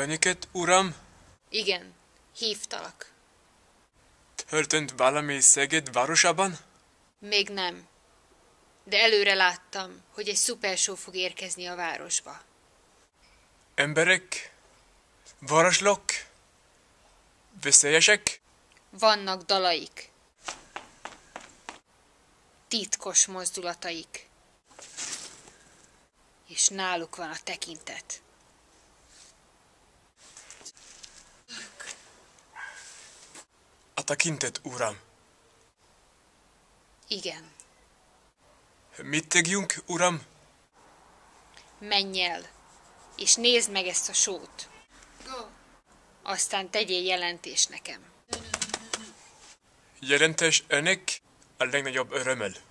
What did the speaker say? bennünket, uram? Igen, hívtalak. Történt valami Szeged városában? Még nem. De előre láttam, hogy egy szupersó fog érkezni a városba. Emberek? Varázslók? Veszélyesek? Vannak dalaik. Titkos mozdulataik. És náluk van a tekintet. A tekintet, uram? Igen. Mit tegyünk, uram? Menj el, és nézd meg ezt a sót. Aztán tegyél jelentést nekem. Jelentés önnek a legnagyobb örömmel.